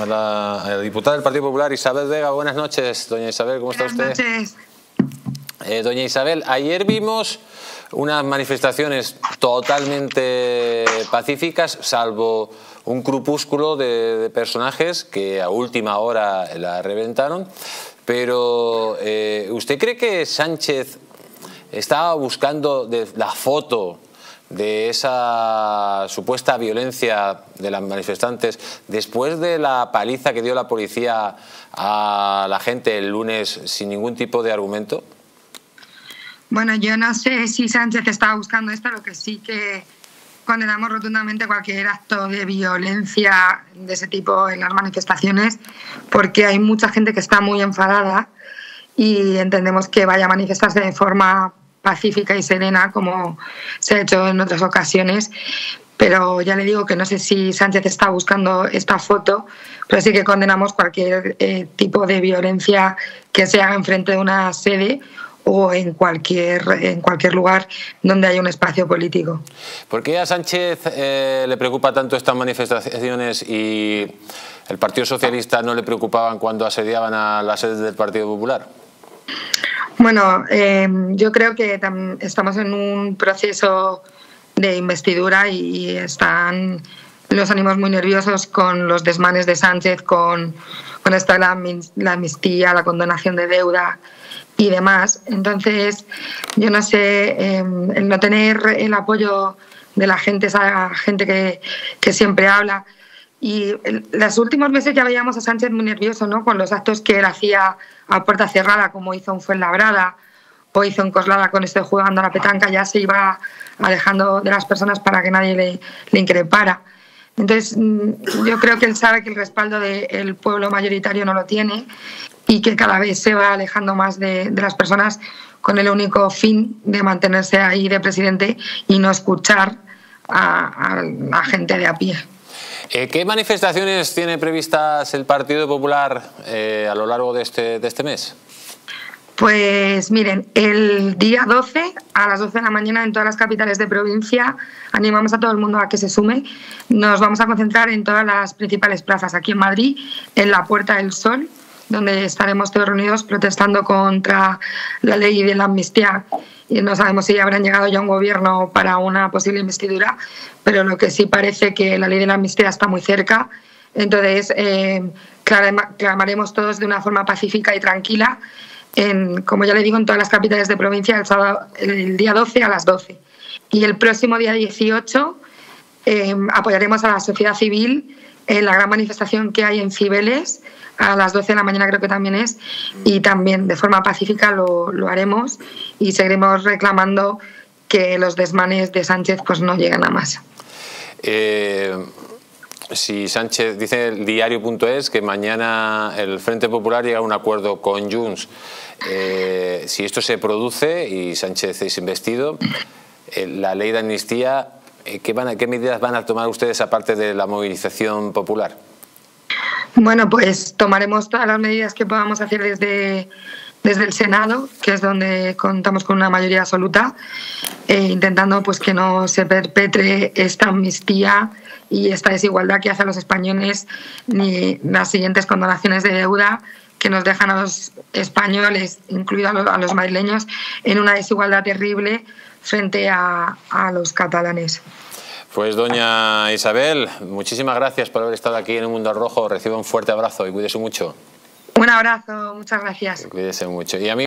La diputada del Partido Popular, Isabel Vega. Buenas noches, doña Isabel, ¿cómo está usted? Buenas noches. Doña Isabel, ayer vimos unas manifestaciones totalmente pacíficas, salvo un crepúsculo de personajes que a última hora la reventaron. Pero, ¿usted cree que Sánchez estaba buscando la foto de esa supuesta violencia de las manifestantes después de la paliza que dio la policía a la gente el lunes sin ningún tipo de argumento? Bueno, yo no sé si Sánchez estaba buscando esto, lo que sí que condenamos rotundamente cualquier acto de violencia de ese tipo en las manifestaciones, porque hay mucha gente que está muy enfadada y entendemos que vaya a manifestarse de forma pacífica y serena, como se ha hecho en otras ocasiones. Pero ya le digo que no sé si Sánchez está buscando esta foto, pero sí que condenamos cualquier tipo de violencia que se haga enfrente de una sede o en cualquier lugar donde haya un espacio político. ¿Por qué a Sánchez le preocupa tanto estas manifestaciones y el Partido Socialista no le preocupaban cuando asediaban a las sedes del Partido Popular? Bueno, yo creo que estamos en un proceso de investidura y están los ánimos muy nerviosos con los desmanes de Sánchez, con esta la amnistía, la condonación de deuda y demás. Entonces, yo no sé, el no tener el apoyo de la gente, esa gente que siempre habla. Y las últimas veces ya veíamos a Sánchez muy nervioso, ¿no?, con los actos que él hacía a puerta cerrada, como hizo en Fuenlabrada o hizo en Coslada con este jugando a la petanca. Ya se iba alejando de las personas para que nadie le increpara. Entonces, yo creo que él sabe que el respaldo del pueblo mayoritario no lo tiene y que cada vez se va alejando más de las personas con el único fin de mantenerse ahí de presidente y no escuchar a la gente de a pie. ¿Qué manifestaciones tiene previstas el Partido Popular a lo largo de este mes? Pues miren, el día 12 a las 12 de la mañana en todas las capitales de provincia animamos a todo el mundo a que se sume. Nos vamos a concentrar en todas las principales plazas aquí en Madrid, en la Puerta del Sol, donde estaremos todos reunidos protestando contra la ley de la amnistía. Y no sabemos si habrán llegado ya un gobierno para una posible investidura, pero lo que sí parece que la ley de la amnistía está muy cerca. Entonces, clamaremos todos de una forma pacífica y tranquila, como ya le digo, en todas las capitales de provincia el sábado, el día 12 a las 12. Y el próximo día 18 apoyaremos a la sociedad civil en la gran manifestación que hay en Cibeles, a las 12 de la mañana creo que también es, y también de forma pacífica lo haremos y seguiremos reclamando que los desmanes de Sánchez pues no llegan a más. Si Sánchez, dice el diario.es que mañana el Frente Popular llega a un acuerdo con Junts. Si esto se produce y Sánchez es investido, la ley de amnistía, ¿qué medidas van a tomar ustedes aparte de la movilización popular? Bueno, pues tomaremos todas las medidas que podamos hacer desde el Senado, que es donde contamos con una mayoría absoluta, intentando pues que no se perpetre esta amnistía y esta desigualdad que hacen los españoles, ni las siguientes condonaciones de deuda que nos dejan a los españoles, incluidos a los madrileños, en una desigualdad terrible frente a los catalanes. Pues doña Isabel, muchísimas gracias por haber estado aquí en el Mundo Rojo. Reciba un fuerte abrazo y cuídese mucho. Un abrazo, muchas gracias. Cuídese mucho. Y a mí...